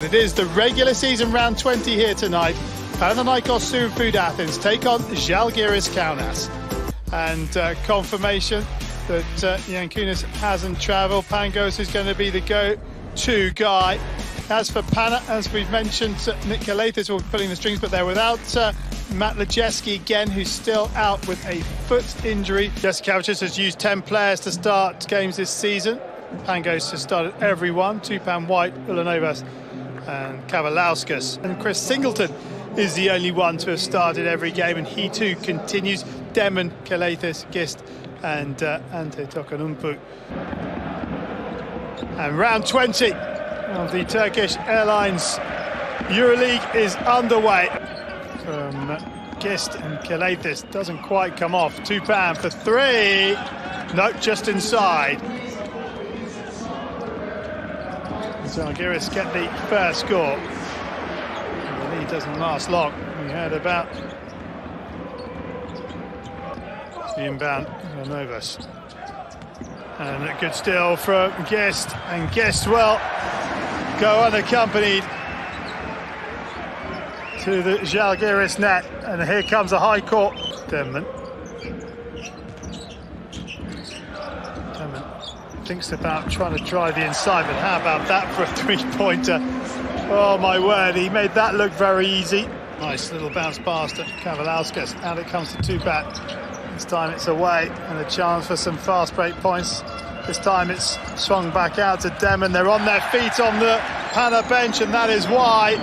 It is the regular season round 20 here tonight. Panathinaikos Soon Food Athens take on Zalgiris Kaunas. And confirmation that Jankūnas hasn't travelled. Pangos is going to be the go-to guy. As for Pana, as we've mentioned, Nick Calathes will be pulling the strings, but they're without Matt Lojeski again, who's still out with a foot injury. Jasikevičius has used 10 players to start games this season. Pangos has started everyone. Tupan White, Ulanovas and Kavaliauskas. And Chris Singleton is the only one to have started every game, and he too continues. Demon, Calathes, Gist and Ante Tokanumpu. And round 20 of the Turkish Airlines Euroleague is underway. From Gist and Calathes, doesn't quite come off. Tupan for three. Nope, just inside. Zalgiris get the first score. The lead doesn't last long. We heard about the inbound Onovas. And a good steal from Gist, and Gist will go unaccompanied to the Zalgiris net. And here comes a high court. Denman thinks about trying to try the inside, but how about that for a three-pointer? Oh my word, he made that look very easy. Nice little bounce pass to Kavaliauskas, and it comes to Tupan. This time it's away, and a chance for some fast break points. This time it's swung back out to Demon. They're on their feet on the Pana bench, and that is why.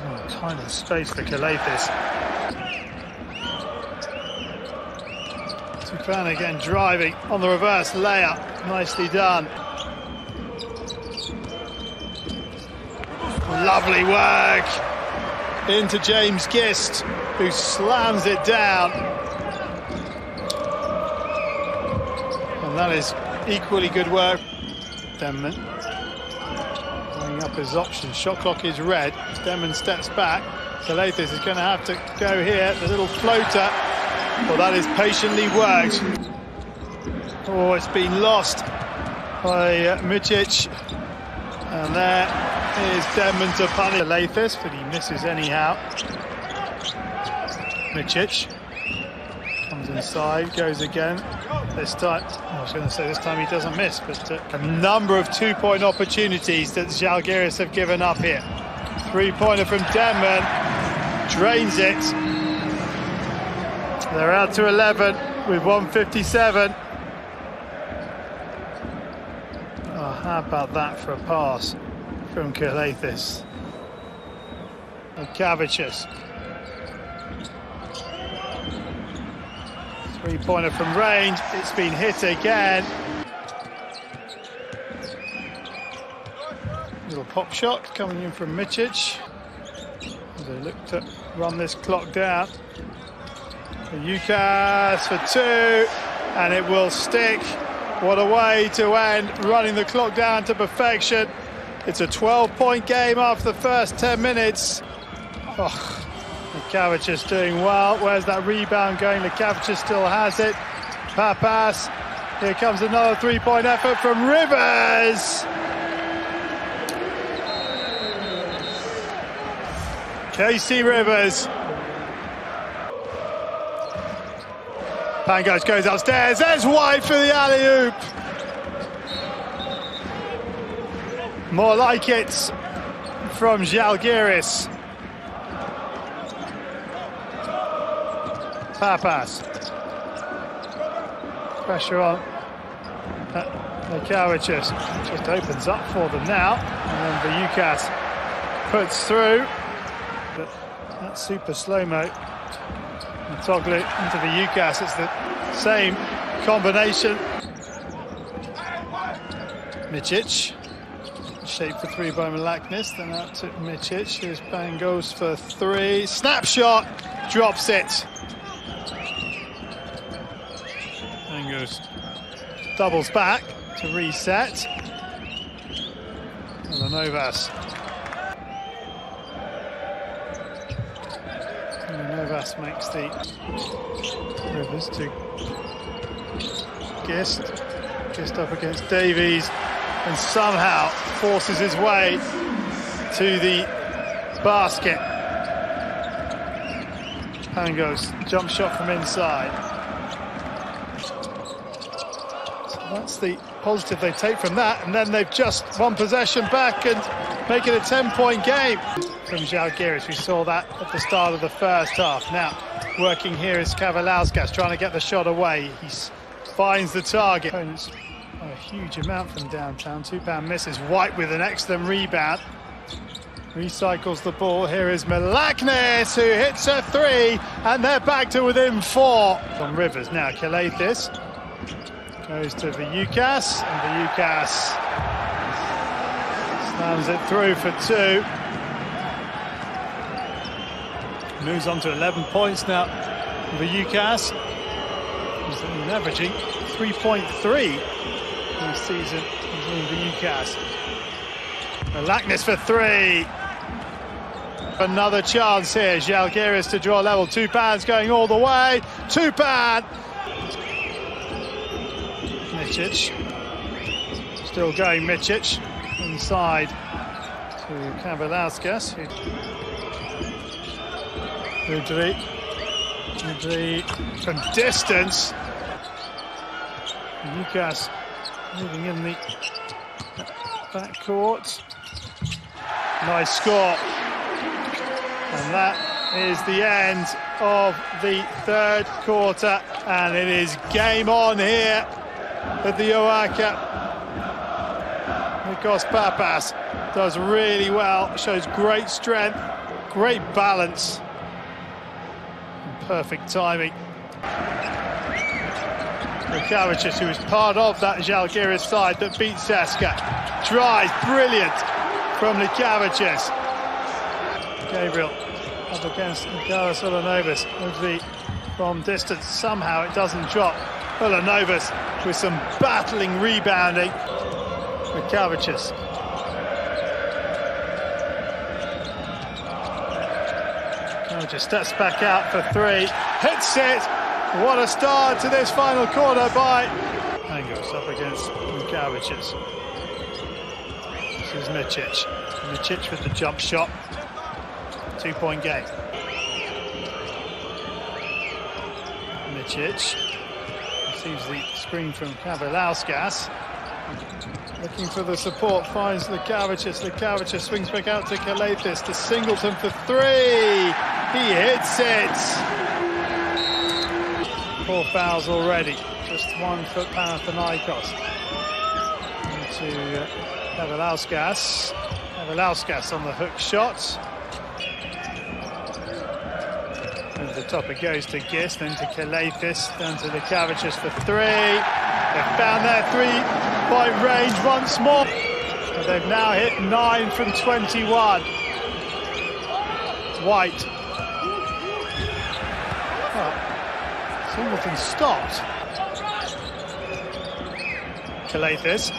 Oh, time and space for Calathes. Tupan again driving on the reverse layup, nicely done. Lovely work into James Gist, who slams it down. And that is equally good work. Denman bringing up his option, shot clock is red. Denman steps back. Calathes is going to have to go here, the little floater. Well, that is patiently worked. Oh, it's been lost by Micić. And there is Denman to Panathinaikos, but he misses anyhow. Micić comes inside, goes again. This time, I was going to say this time he doesn't miss, but a number of two-point opportunities that Zalgiris have given up here. Three-pointer from Denman, drains it. They're out to 11 with 157. Oh, how about that for a pass from Calathes? Lekavičius. Three-pointer from range. It's been hit again. Little pop shot coming in from Micić. They look to run this clock down. Yukas for two, and it will stick. What a way to end, running the clock down to perfection. It's a 12-point game after the first 10 minutes. Oh, Lekavičius doing well. Where's that rebound going? Lekavičius still has it. Pappas. Here comes another three-point effort from Rivers. K.C. Rivers. Pangos goes upstairs, there's White for the alley-oop. More like it from Zalgiris. Pappas. Pressure on Lekavičius. Just opens up for them now. And then Vukas puts through. But that super slow-mo. And Toglu into the Yukas, it's the same combination. Micić, shaped for three by Milaknis, then out to Micić, who's bang goes for three. Snapshot, drops it. Pangos doubles back to reset. And the Novas. Novas makes the Rivers to Gist. Gist up against Davies. and somehow forces his way to the basket. Pangos, jump shot from inside. So that's the positive they take from that, and then they've just one possession back and make it a 10-point game. From Zalgiris, we saw that at the start of the first half. Now, working here is Kavaliauskas, trying to get the shot away. He finds the target. A huge amount from downtown. Tupan misses. White with an excellent rebound. Recycles the ball. Here is Milaknis, who hits a three, and they're back to within four. From Rivers now, Calathes goes to Vijūkas, and Vijūkas slams it through for two. Moves on to 11 points now. Vijūkas is leveraging 3.3 this season. Vijūkas. Milaknis for three. Another chance here. Zalgiris to draw level. Tupan's going all the way. Tupan. Micić. Still going, Micić. Inside to Kavaliauskas. Udri from distance. Lukas moving in the backcourt. Nice score. And that is the end of the third quarter. And it is game on here at the OAKA. Nikos Pappas does really well, shows great strength, great balance. Perfect timing. Lekavičius, who was part of that Zalgiris side that beat Saski. Drives, brilliant from Lekavičius. Gabriel up against Nikolas Ulanovas. From distance, somehow it doesn't drop. Ulanovas with some battling rebounding. Lekavičius. Just steps back out for three, hits it. What a start to this final quarter by Pangos up against Lekavičius. This is Micić. Micić with the jump shot. 2-point game. Micić receives the screen from Kavaliauskas. Looking for the support, finds Lekavičius. Lekavičius swings back out to Calathes, to Singleton for three. He hits it. 4 fouls already. Just one for Panathinaikos. Into Kavaliauskas. Kavaliauskas on the hook shot. Over the top it goes to Gist, then to Calathes, then to Lekavičius for three. They've found their three-point range once more. And they've now hit 9 from 21. White. Singleton stopped. Calathes.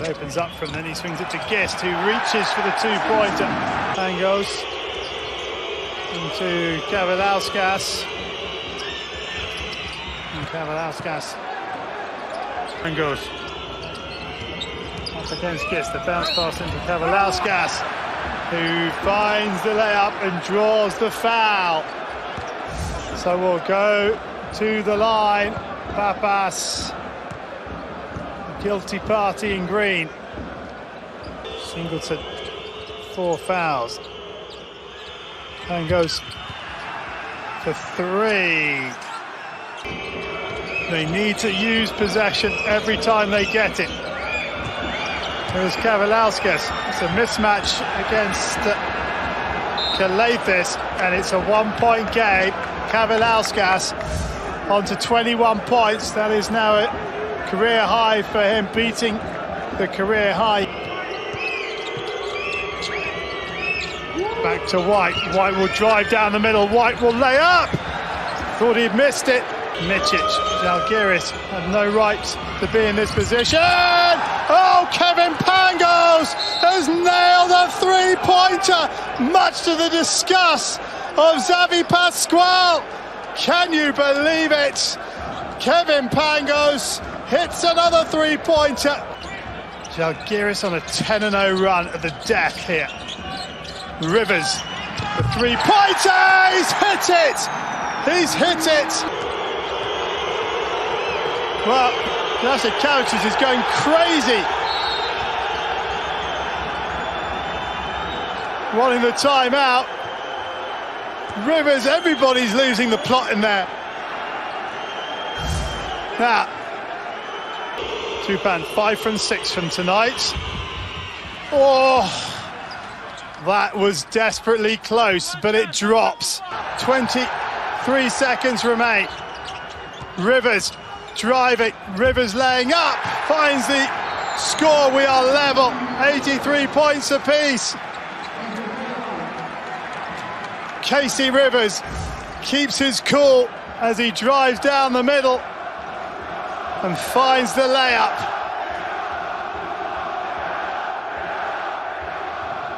It opens up from then, he swings it to Gist, who reaches for the two-pointer. Pangos into Kavaliauskas. And Kavaliauskas. Pangos up against Gist, the bounce pass into Kavaliauskas, who finds the layup and draws the foul. So we'll go to the line. Pappas, the guilty party in green. Singleton, 4 fouls. Pangos for three. They need to use possession every time they get it. Here's Kavaliauskas. It's a mismatch against Calathes, and it's a 1-point game. Kavaliauskas on to 21 points. That is now a career high for him, beating the career high. Back to White. White will drive down the middle. White will lay up. Thought he'd missed it. Micić. Zalgiris have no right to be in this position. Oh, Kevin Pangos has nailed a three-pointer, much to the disgust of Xavi Pascual. Can you believe it? Kevin Pangos hits another three-pointer. Zalgiris on a 10-0 run at the death here. Rivers, the three-pointer, he's hit it! He's hit it! Well, Jasikevičius is going crazy. Wanting the timeout. Rivers, everybody's losing the plot in there. Now, Tupan 5 from 6 from tonight. Oh, that was desperately close, but it drops. 23 seconds remain. Rivers driving, Rivers laying up, finds the score. We are level, 83 points apiece. K.C. Rivers keeps his cool as he drives down the middle and finds the layup.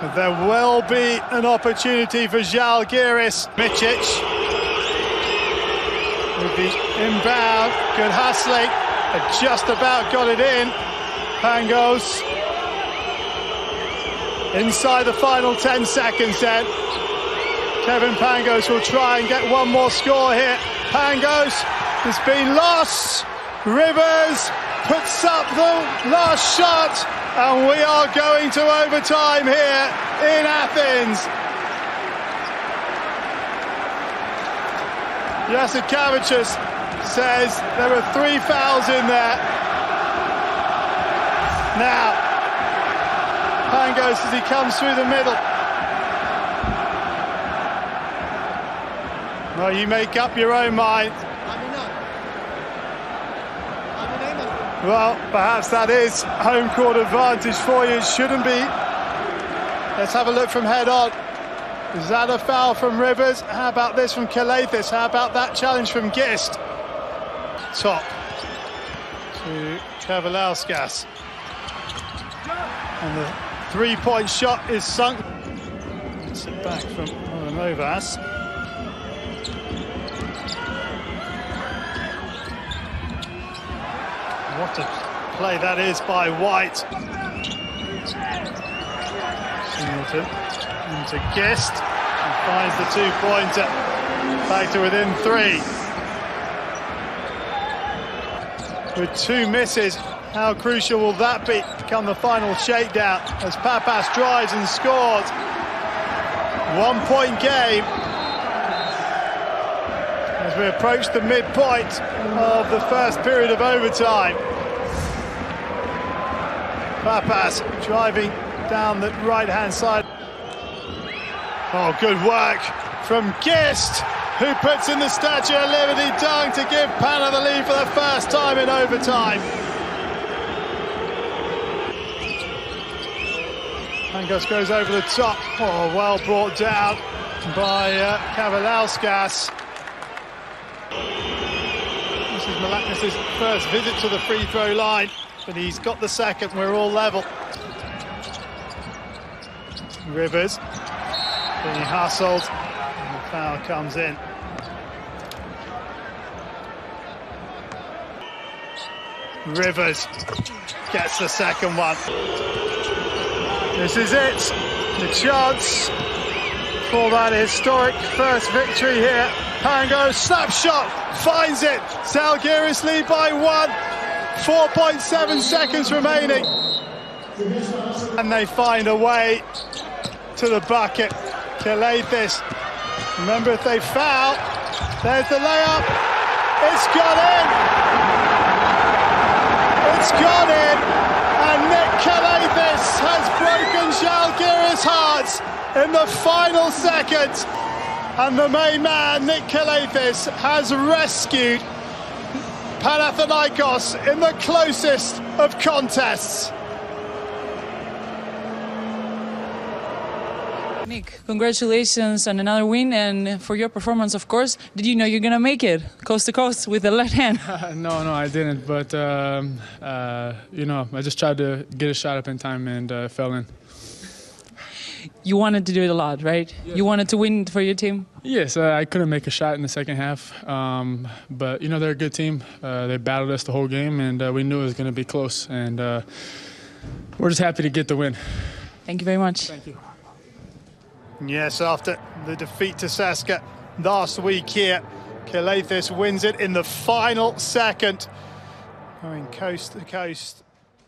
But there will be an opportunity for Zalgiris. Micić with the inbound, good hustling, and just about got it in. Pangos inside the final 10 seconds then. Kevin Pangos will try and get one more score here. Pangos has been lost. Rivers puts up the last shot, and we are going to overtime here in Athens. Jasikevičius says there are 3 fouls in there. Now, Pangos as he comes through the middle. Well, you make up your own mind. Well, perhaps that is home court advantage for you. It shouldn't be. Let's have a look from head on. Is that a foul from Rivers? How about this from Calathes? How about that challenge from Gist? Top to Kavaliauskas. And the three-point shot is sunk. It's back from Onovas. What a play that is by White. Singleton into Gist, and finds the two-pointer, back to within 3. With 2 misses, how crucial will that be to become the final shakedown as Pappas drives and scores? 1-point game. As we approach the midpoint of the first period of overtime. Pappas driving down the right-hand side. Oh, good work from Gist, who puts in the Statue of Liberty dunk to give Pana the lead for the first time in overtime. Pangos goes over the top. Oh, well brought down by Kavaliauskas. This is Milaknis' first visit to the free throw line, but he's got the second. We're all level. Rivers being hustled, and the foul comes in. Rivers gets the second one. This is it, the chance for that historic first victory here. Pangos slap shot, finds it. Zalgiris lead by 1, 4.7 seconds remaining. And they find a way to the bucket. Calathes, remember if they foul, there's the layup. It's gone in. It's gone in. And Nick Calathes has broken Zalgiris' hearts in the final seconds. And the main man, Nick Calathes, has rescued Panathinaikos in the closest of contests. Nick, congratulations on another win and for your performance, of course. Did you know you're going to make it coast to coast with the left hand? No, I didn't. But, I just tried to get a shot up in time and fell in. You wanted to do it a lot, right? Yes. You wanted to win for your team? Yes, I couldn't make a shot in the second half. But, you know, they're a good team. They battled us the whole game, and we knew it was going to be close. And we're just happy to get the win. Thank you very much. Thank you. Yes, after the defeat to Saski last week here, Calathes wins it in the final second. Going coast to coast.